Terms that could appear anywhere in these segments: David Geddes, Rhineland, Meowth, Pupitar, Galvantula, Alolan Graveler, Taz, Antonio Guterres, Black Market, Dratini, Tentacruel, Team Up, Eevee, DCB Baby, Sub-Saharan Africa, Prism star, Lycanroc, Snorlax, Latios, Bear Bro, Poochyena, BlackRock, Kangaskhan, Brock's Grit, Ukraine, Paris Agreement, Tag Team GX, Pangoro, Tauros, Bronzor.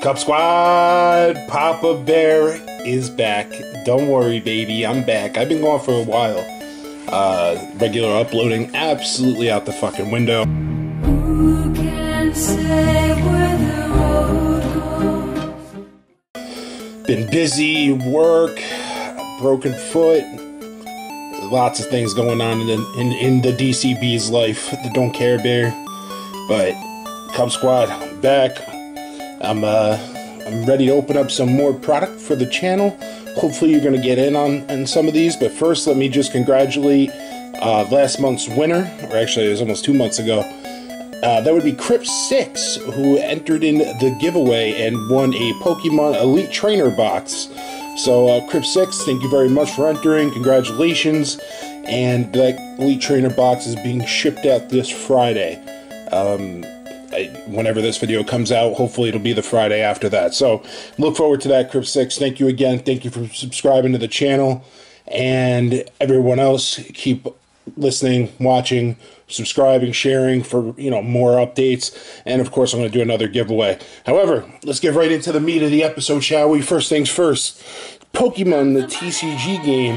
CUBSQUAD! Papa Bear is back. Don't worry, baby, I'm back. I've been gone for a while. Regular uploading absolutely out the fucking window. Who can say where the road goes? Been busy, work, broken foot, lots of things going on in the DCB's life, the Don't Care Bear. But CUBSQUAD back. I'm ready to open up some more product for the channel. Hopefully you're gonna get in on some of these, but first let me just congratulate last month's winner, or actually it was almost 2 months ago. That would be Crypt6, who entered in the giveaway and won a Pokemon Elite Trainer box. So Crypt6, thank you very much for entering, congratulations, and that Elite Trainer box is being shipped out this Friday. Whenever this video comes out, hopefully it'll be the Friday after that. So look forward to that, Crypt6. Thank you again. Thank you for subscribing to the channel. And everyone else, keep listening, watching, subscribing, sharing for, you know, more updates. And of course, I'm going to do another giveaway. However, let's get right into the meat of the episode, shall we? First things first, Pokemon, the TCG game,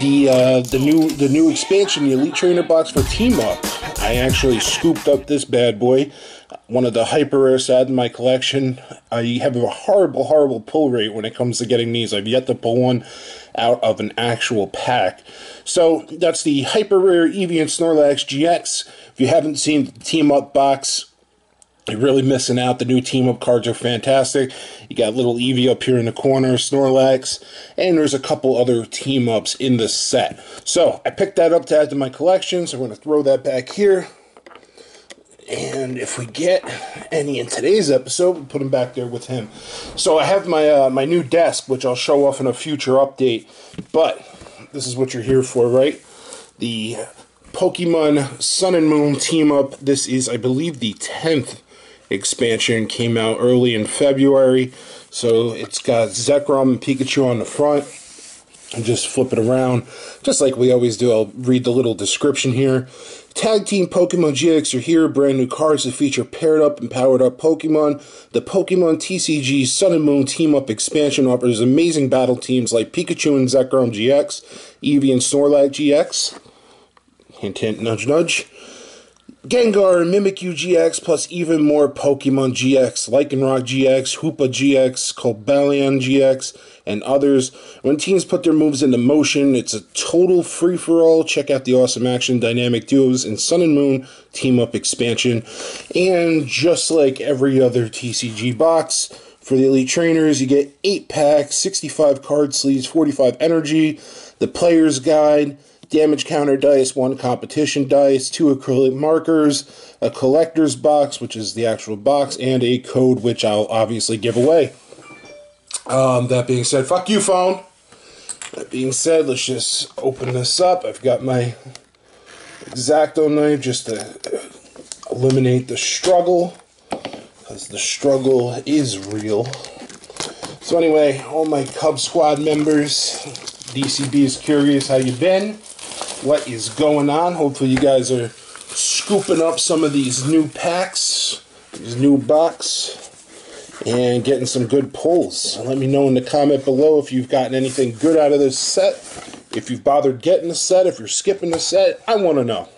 the new expansion, the Elite Trainer box for Team Up. I actually scooped up this bad boy, one of the hyper rares out in my collection. I have a horrible pull rate when it comes to getting these. I've yet to pull one out of an actual pack. So that's the hyper rare Eevee and Snorlax GX. If you haven't seen the Team Up box, you're really missing out. The new Team Up cards are fantastic. You got little Eevee up here in the corner, Snorlax, and there's a couple other Team Ups in the set. So I picked that up to add to my collection, so we're going to throw that back here. And if we get any in today's episode, we'll put them back there with him. So I have my new desk, which I'll show off in a future update, but this is what you're here for, right? The Pokemon Sun and Moon Team Up. This is, I believe, the 10th expansion, came out early in February. So it's got Zekrom and Pikachu on the front. And just flip it around, just like we always do. I'll read the little description here. Tag Team Pokemon GX are here, brand new cards that feature paired up and powered up Pokemon. The Pokemon TCG Sun and Moon Team Up expansion offers amazing battle teams like Pikachu and Zekrom GX, Eevee and Snorlax GX, hint hint nudge nudge, Gengar and Mimikyu GX, plus even more Pokemon GX, Lycanroc GX, Hoopa GX, Cobalion GX, and others. When teams put their moves into motion, it's a total free-for-all. Check out the awesome action, dynamic duos, and Sun and Moon Team-Up expansion. And just like every other TCG box, for the Elite Trainers, you get 8 packs, 65 card sleeves, 45 energy, the player's guide, damage counter dice, 1 competition dice, 2 acrylic markers, a collector's box, which is the actual box, and a code, which I'll obviously give away. That being said, fuck you, phone. That being said, let's just open this up. I've got my X-Acto knife just to eliminate the struggle, because the struggle is real. So anyway, all my CUBSQUAD members, DCB is curious how you been. What is going on? Hopefully you guys are scooping up some of these new packs, these new box, and getting some good pulls. Let me know in the comment below if you've gotten anything good out of this set, if you've bothered getting the set, if you're skipping the set. I want to know.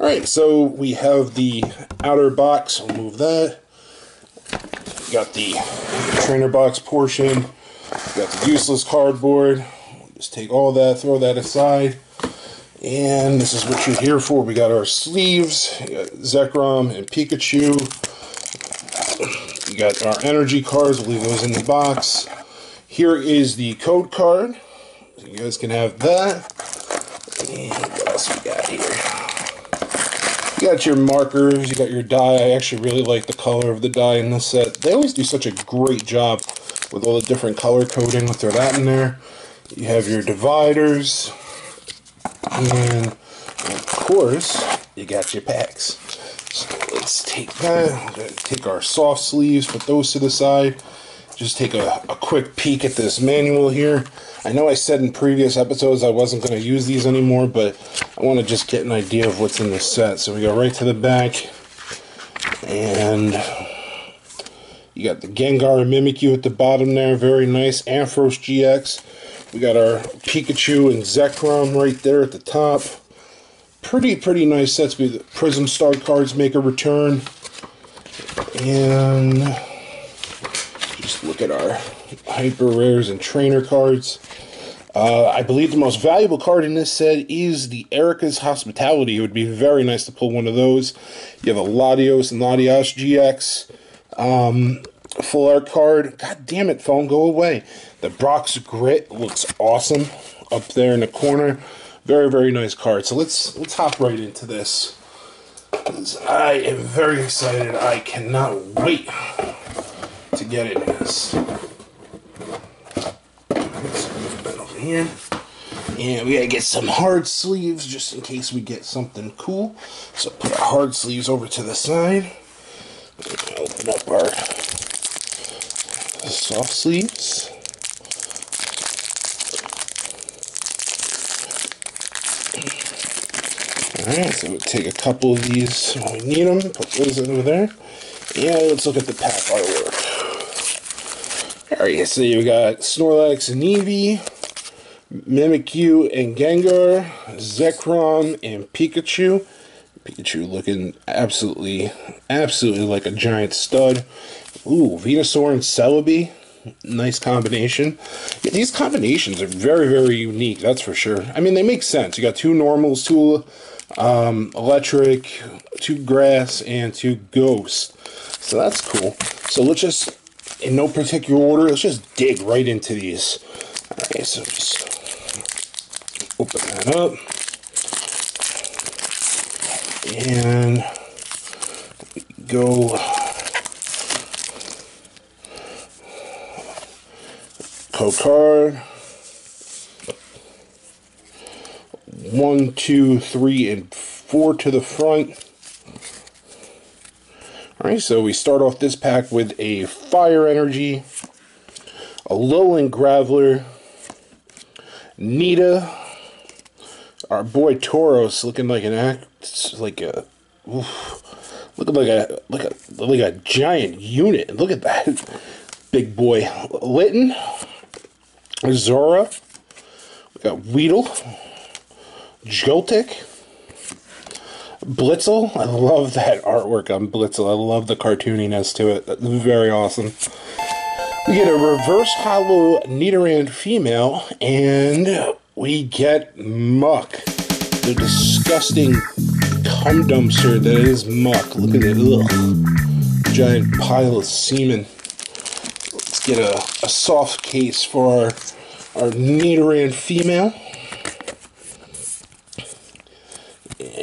Alright, so we have the outer box. I'll move that. We've got the trainer box portion. We've got the useless cardboard. Just take all that, throw that aside. And this is what you're here for. We got our sleeves, we got Zekrom and Pikachu. We got our energy cards, we'll leave those in the box. Here is the code card. So you guys can have that. And what else we got here? You got your markers, you got your dye. I actually really like the color of the dye in this set. They always do such a great job with all the different color coding. Let's throw that in there. You have your dividers, and of course, you got your packs. So let's take that, we're gonna take our soft sleeves, put those to the side, just take a quick peek at this manual here. I know I said in previous episodes I wasn't going to use these anymore, but I want to just get an idea of what's in this set. So we go right to the back, and you got the Gengar and Mimikyu at the bottom there. Very nice. Ampharos GX. We got our Pikachu and Zekrom right there at the top. Pretty nice sets. The Prism Star cards make a return. And just look at our Hyper Rares and Trainer cards. I believe the most valuable card in this set is the Erika's Hospitality. It would be very nice to pull one of those. You have a Latios and Latios GX. Full art card. God damn it, phone, go away. The Brock's Grit looks awesome up there in the corner. Very nice card. So let's hop right into this. I am very excited. I cannot wait to get into this. Let's move that over here. And we gotta get some hard sleeves just in case we get something cool. So put our hard sleeves over to the side. Open up our soft sleeves. Alright, so we'll take a couple of these when we need them, put those over there. Yeah, let's look at the pack artwork. Alright, so you got Snorlax and Eevee, Mimikyu and Gengar, Zekrom and Pikachu. Pikachu looking absolutely like a giant stud. Ooh, Venusaur and Celebi. Nice combination. Yeah, these combinations are very unique, that's for sure. I mean, they make sense. You got two normals, two electric, two grass, and two ghost. So that's cool. So let's just, in no particular order, let's just dig right into these. Alright, so just open that up. And go card 1, 2, 3, and 4 to the front. Alright, so we start off this pack with a Fire Energy, Alolan Graveler, Nita, our boy Tauros looking like an looking like a giant unit. Look at that big boy. Litten, Azura, we got Weedle, Joltik, Blitzel. I love that artwork on Blitzel. I love the cartooniness to it. That's very awesome. We get a reverse hollow Nidoran female, and we get Muk, the disgusting cum dumpster that is Muk. Look at it, ugh. Giant pile of semen. Let's get a soft case for our Nidoran female.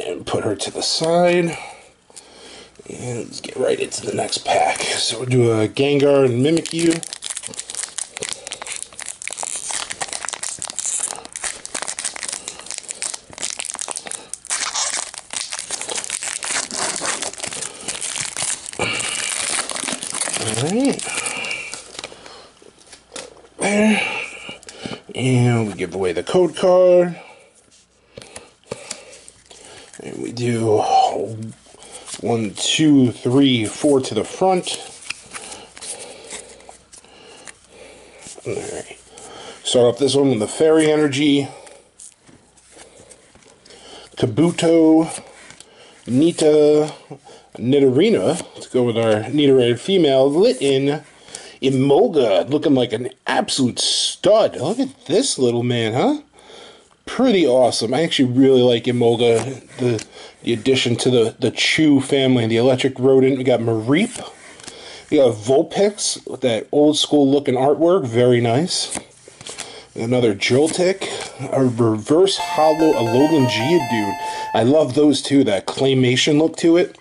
And put her to the side. And let's get right into the next pack. So we'll do a Gengar and Mimikyu. Alright. There. And we give away the code card. And we do 1, 2, 3, 4 to the front. Alright. Start off this one with the Fairy Energy, Kabuto, Nita, Nidorina, to go with our Nidoran female, Litten, Emolga, looking like an absolute stud. Look at this little man, huh? Pretty awesome. I actually really like Emolga, the addition to the Chew family, the electric rodent. We got Mareep. We got Vulpix with that old school looking artwork. Very nice. Another Joltik, a reverse hollow Alolan Geodude. I love those two, that claymation look to it.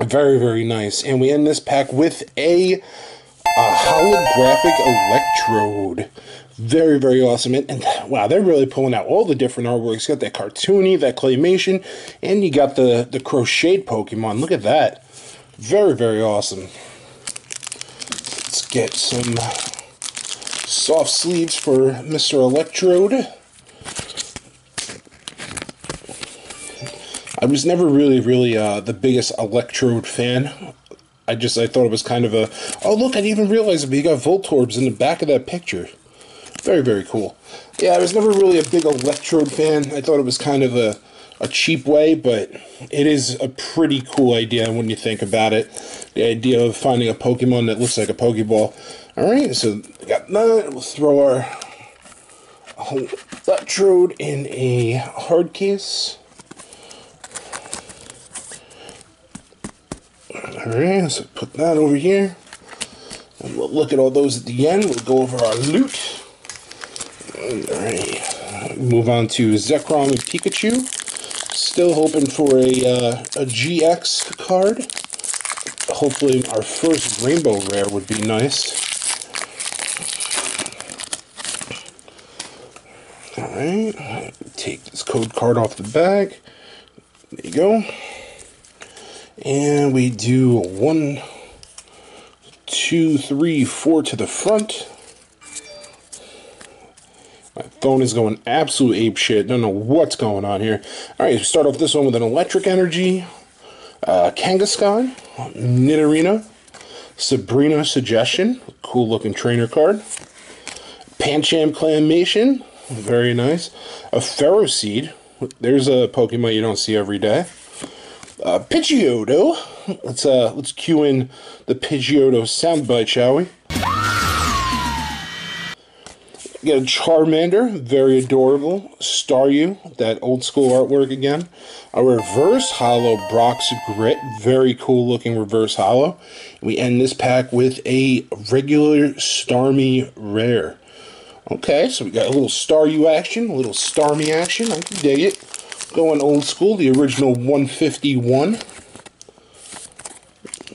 Very nice. And we end this pack with a holographic Electrode. Very awesome. And wow, they're really pulling out all the different artworks. You got that cartoony, that claymation, and you got the crocheted Pokemon. Look at that. Very awesome. Let's get some soft sleeves for Mr. Electrode. I was never really the biggest Electrode fan. I thought it was kind of a, oh look, I didn't even realize we got Voltorbs in the back of that picture. Very, very cool. Yeah, I was never really a big Electrode fan. I thought it was kind of a cheap way, but it is a pretty cool idea when you think about it. The idea of finding a Pokemon that looks like a Pokeball. Alright, so we got that. We'll throw our whole Electrode in a hard case. Alright, so put that over here. And we'll look at all those at the end. We'll go over our loot. Alright, move on to Zekrom and Pikachu. Still hoping for a GX card. Hopefully our first Rainbow Rare would be nice. Alright, take this code card off the bag. There you go. And we do 1, 2, 3, 4 to the front. My phone is going absolute apeshit. Don't know what's going on here. Alright, so start off this one with an Electric Energy, Kangaskhan, Nidorina, Sabrina Suggestion, cool looking trainer card, Pancham Clamation, very nice, a Ferroseed, there's a Pokemon you don't see every day, Pidgeotto, let's cue in the Pidgeotto soundbite, shall we? Get a Charmander, very adorable. Staryu, that old school artwork again. A reverse holo Brock's Grit, very cool looking reverse holo. We end this pack with a regular Starmie rare. Okay, so we got a little Staryu action, a little Starmie action. I can dig it. Going old school, the original 151.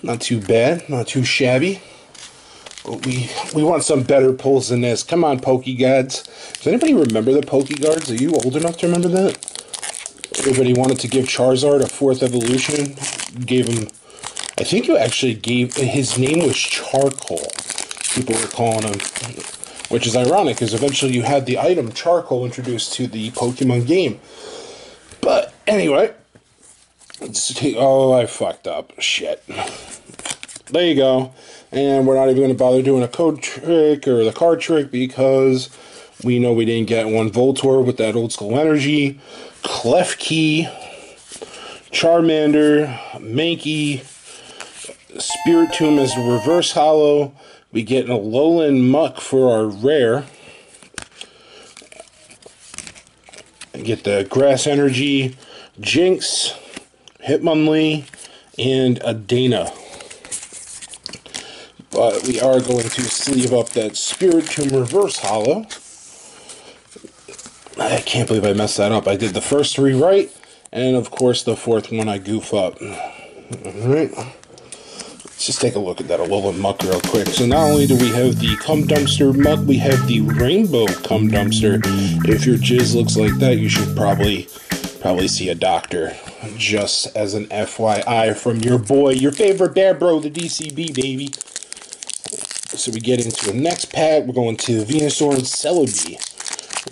Not too bad, not too shabby. We want some better pulls than this. Come on, Pokegods. Does anybody remember the Pokegods? Are you old enough to remember that? Everybody wanted to give Charizard a 4th evolution. Gave him... I think you actually gave... His name was Charcoal. People were calling him. Which is ironic, because eventually you had the item Charcoal introduced to the Pokemon game. But, anyway. Let's take... Oh, I fucked up. Shit. There you go. And we're not even going to bother doing a code trick or the card trick because we know we didn't get one Voltorb with that old school energy. Klefki, Charmander, Mankey, Spiritomb as a reverse holo. We get an Alolan Muk for our rare. We get the grass energy, Jinx, Hitmonlee, and a Dana. But we are going to sleeve up that Spiritomb reverse holo. I can't believe I messed that up. I did the first three right, and of course the fourth one I goof up. Alright. Let's just take a look at that Alolan Muk real quick. So not only do we have the Cum Dumpster Muk, we have the Rainbow Cum Dumpster. If your jizz looks like that, you should probably see a doctor. Just as an FYI from your boy, your favorite bear bro, the DCB baby. So we get into the next pack. We're going to Venusaur and Celebi.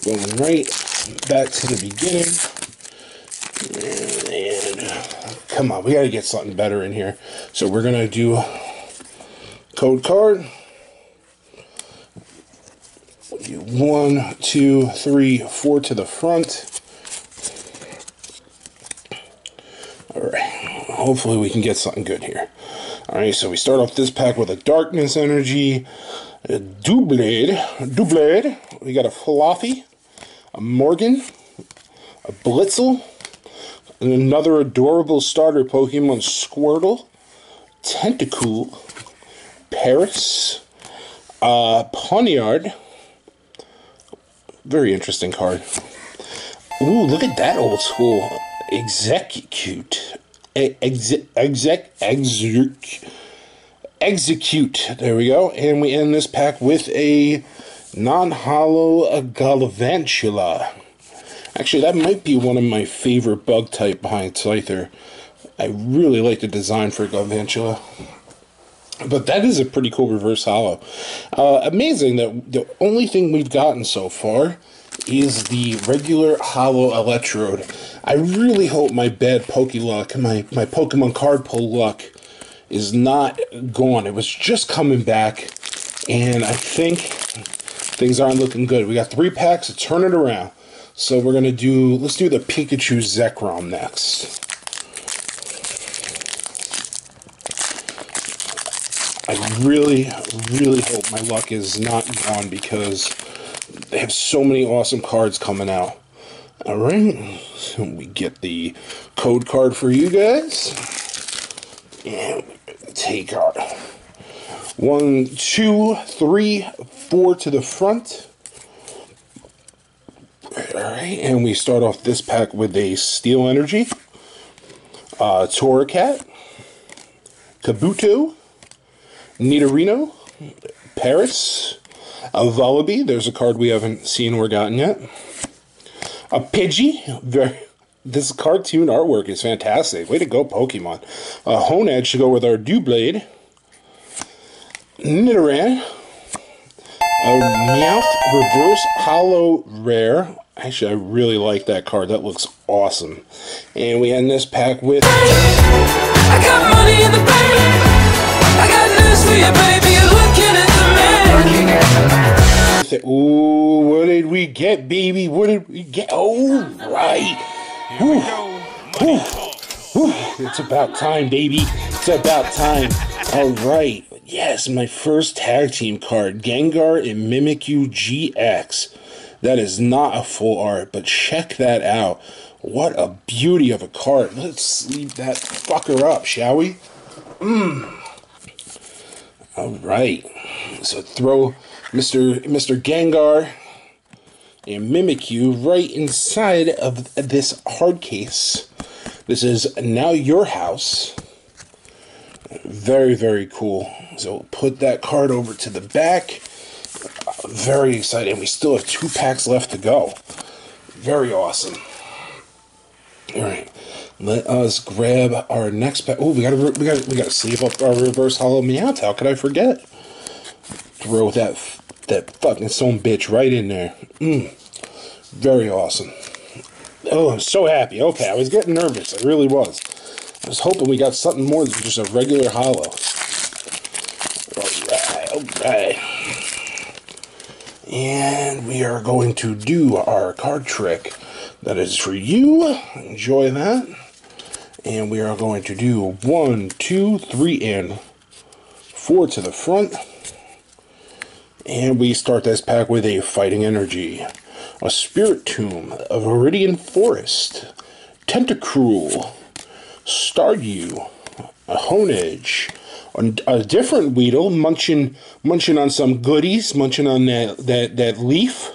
We're going right back to the beginning. And come on, we got to get something better in here. So we're going to do code card. We'll do 1, 2, 3, 4 to the front. Alright, hopefully we can get something good here. Alright, so we start off this pack with a Darkness Energy, a Doublade, we got a Fluffy, a Morgan, a Blitzel, and another adorable starter Pokemon, Squirtle, Tentacool, Paris, Ponyard, very interesting card. Ooh, look at that old school, Execute. Execute. There we go. And we end this pack with a non-holo Galvantula. Actually, that might be one of my favorite bug type behind Scyther. I really like the design for Galvantula. But that is a pretty cool reverse holo. Amazing that the only thing we've gotten so far is the regular holo Electrode. I really hope my bad Pokeluck, my Pokemon card pull luck, is not gone. It was just coming back, and I think things aren't looking good. We got 3 packs to turn it around. So we're gonna do, let's do the Pikachu Zekrom next. I really hope my luck is not gone, because they have so many awesome cards coming out. Alright, so we get the code card for you guys. And take our 1, 2, 3, 4 to the front. Alright, and we start off this pack with a Steel Energy, Torracat, Kabuto, Nidorino, Paris, a Vullaby, there's a card we haven't seen or gotten yet, a Pidgey, this cartoon artwork is fantastic, way to go Pokemon, a Honed should go with our Dewblade, Nidoran, a Meowth reverse holo rare, actually I really like that card, that looks awesome, and we end this pack with I got money in the bank. I got news for you, baby. You're looking at the man. Ooh, what did we get, baby? What did we get? Oh, right. It's about time, baby. It's about time. All right. Yes, my first tag team card, Gengar and Mimikyu GX. That is not a full art, but check that out. What a beauty of a card. Let's sleeve that fucker up, shall we? Alright, so throw Mr. Gengar and Mimikyu right inside of this hard case. This is now your house. Very, very cool. So we'll put that card over to the back. Very exciting. We still have 2 packs left to go. Very awesome. Alright, let us grab our next pack. Oh, we gotta sleeve up our reverse holo Meowth. How could I forget? Throw that fucking son bitch right in there. Very awesome. Oh, I'm so happy. Okay, I was getting nervous. I really was. I was hoping we got something more than just a regular holo. Alright. And we are going to do our card trick. That is for you. Enjoy that. And we are going to do 1, 2, 3, and 4 to the front. And we start this pack with a Fighting Energy, a Spirit Tomb, a Viridian Forest, Tentacruel, Staryu, a Honedge, a different Weedle, munching on some goodies, munching on that leaf.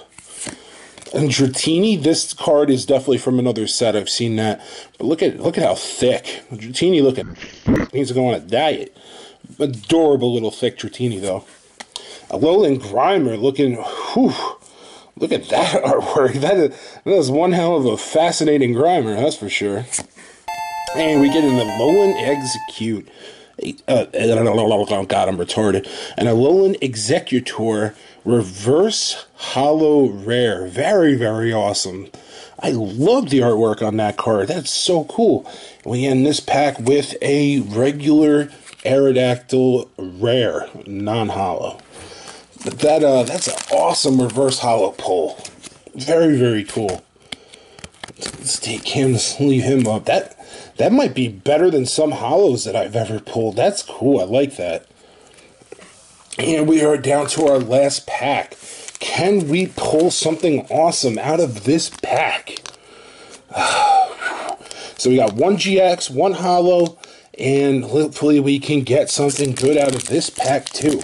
And Dratini, this card is definitely from another set. I've seen that. But look at how thick. Dratini looking needs to go on a diet. Adorable little thick Dratini though. Alolan Grimer looking, whew, look at that artwork. That is one hell of a fascinating Grimer, that's for sure. And we get an Alolan Execute. God, I'm retarded. An Alolan Exeggutor reverse holo rare. Very, very awesome. I love the artwork on that card. That's so cool. We end this pack with a regular Aerodactyl rare, non-holo. But that's an awesome reverse holo pull. Very, very cool. Let's take him, sleeve him up. That might be better than some holos that I've ever pulled. That's cool. I like that. And we are down to our last pack. Can we pull something awesome out of this pack? So we got 1 GX, 1 holo, and hopefully we can get something good out of this pack too.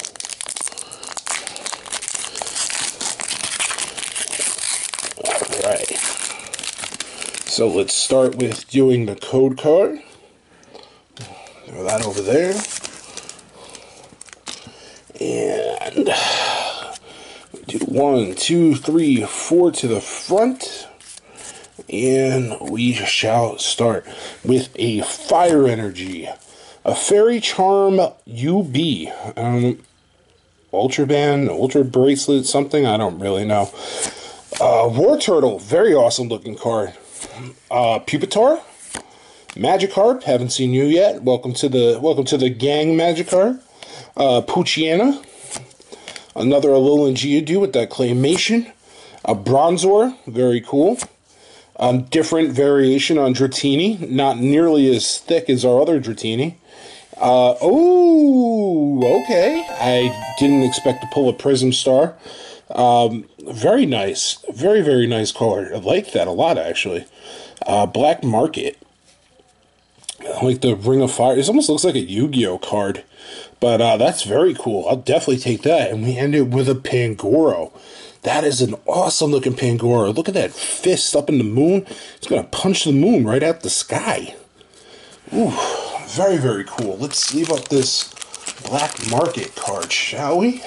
So let's start with doing the code card. Throw that over there. And we do 1, 2, 3, 4 to the front. And we shall start with a Fire Energy, A Fairy Charm UB. Ultra Band, Ultra Bracelet, something, I don't really know. War Turtle, very awesome looking card. Pupitar, Magikarp, haven't seen you yet. Welcome to the gang, Magikarp. Poochyena, another Alolan Geodude with that claymation. A Bronzor, very cool. Different variation on Dratini, not nearly as thick as our other Dratini. Oh, okay. I didn't expect to pull a Prism Star. Very nice. Very, very nice card. I like that a lot, actually. Black Market. I like the Ring of Fire. It almost looks like a Yu-Gi-Oh card. But that's very cool. I'll definitely take that. And we end it with a Pangoro. That is an awesome looking Pangoro. Look at that fist up in the moon. It's going to punch the moon right out the sky. Ooh, very, very cool. Let's sleeve up this Black Market card, shall we?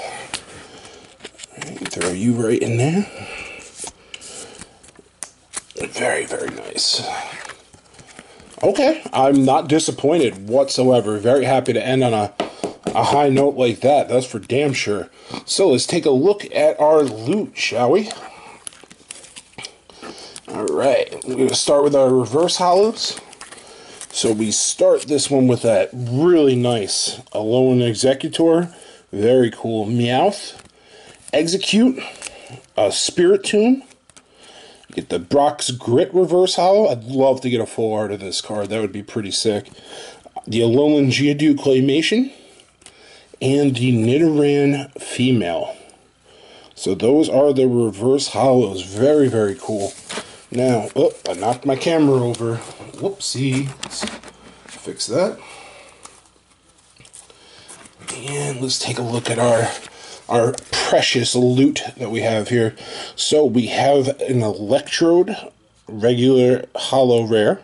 Throw you right in there. Very, very nice. Okay, I'm not disappointed whatsoever. Very happy to end on a high note like that. That's for damn sure. So let's take a look at our loot, shall we? Alright, we're going to start with our reverse hollows. So we start this one with that really nice Alolan Exeggutor. Very cool. Meowth. Execute. A Spirit Tomb. Get the Brock's Grit reverse hollow. I'd love to get a full art of this card. That would be pretty sick. The Alolan Geodude Claymation. And the Nidoran Female. So those are the reverse hollows. Very, very cool. Now, oh, I knocked my camera over. Whoopsie. Let's fix that. And let's take a look at our precious loot that we have here. So we have an Electrode, regular hollow rare.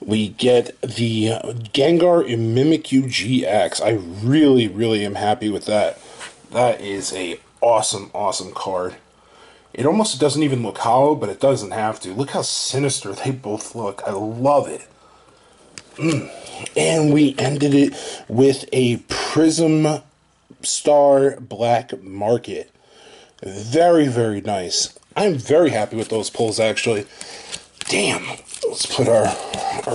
We get the Gengar and Mimikyu GX. I really, really am happy with that. That is a awesome, awesome card. It almost doesn't even look hollow, but it doesn't have to. Look how sinister they both look. I love it. And we ended it with a Prism Star Black Market. Very, very nice. I'm very happy with those pulls, actually. Damn. Let's put our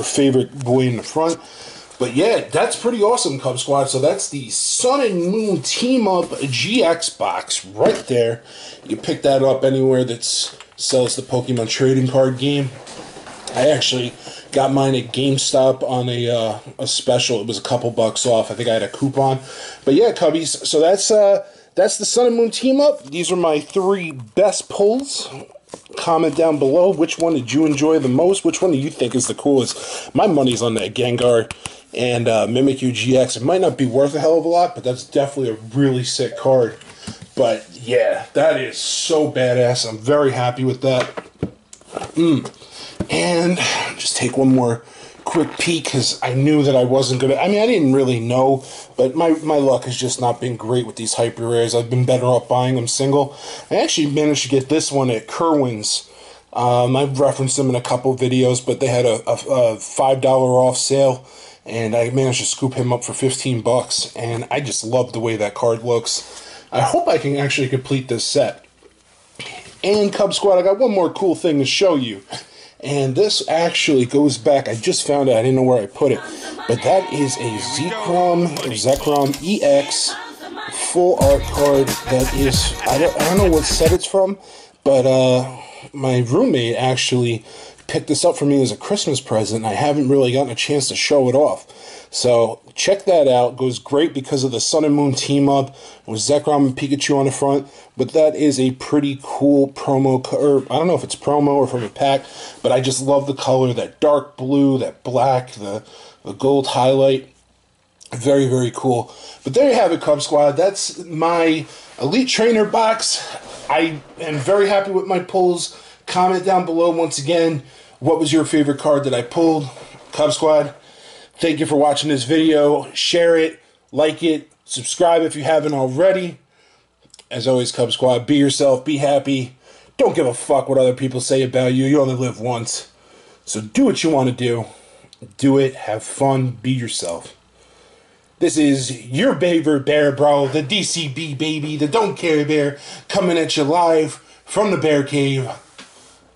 favorite boy in the front. But yeah, that's pretty awesome, CUBSQUAD. So that's the Sun and Moon Team Up GX box right there. You pick that up anywhere that sells the Pokemon trading card game. I actually got mine at GameStop on a special. It was a couple bucks off. I think I had a coupon. But yeah, Cubbies. So that's the Sun and Moon Team Up. These are my three best pulls. Comment down below which one did you enjoy the most, which one do you think is the coolest. My money's on that Gengar and Mimikyu GX. It might not be worth a hell of a lot, but that's definitely a really sick card. But yeah, that is so badass. I'm very happy with that. And just take one more quick peek, because I knew that I wasn't gonna, I mean, I didn't really know, but my luck has just not been great with these hyper rares. I've been better off buying them single. I actually managed to get this one at Kerwin's. I've referenced them in a couple videos, but they had a $5 off sale, and I managed to scoop him up for 15 bucks, and I just love the way that card looks. I hope I can actually complete this set. And CUBSQUAD, I got one more cool thing to show you. And this actually goes back, I just found it, I didn't know where I put it, but that is a Zekrom EX full art card that is, I don't know what set it's from, but my roommate actually picked this up for me as a Christmas present, and I haven't really gotten a chance to show it off. So check that out. It goes great because of the Sun and Moon Team Up with Zekrom and Pikachu on the front. But that is a pretty cool promo, or I don't know if it's promo or from a pack, but I just love the color, that dark blue, that black, the gold highlight. Very, very cool. But there you have it, CUBSQUAD. That's my Elite Trainer box. I am very happy with my pulls. Comment down below once again, what was your favorite card that I pulled? CUBSQUAD. Thank you for watching this video. Share it, like it, subscribe if you haven't already. As always, CUBSQUAD, be yourself, be happy. Don't give a fuck what other people say about you. You only live once. So do what you want to do. Do it, have fun, be yourself. This is your favorite bear, bro, the DCB baby, the Don't Care Bear, coming at you live from the Bear Cave.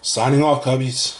Signing off, Cubbies.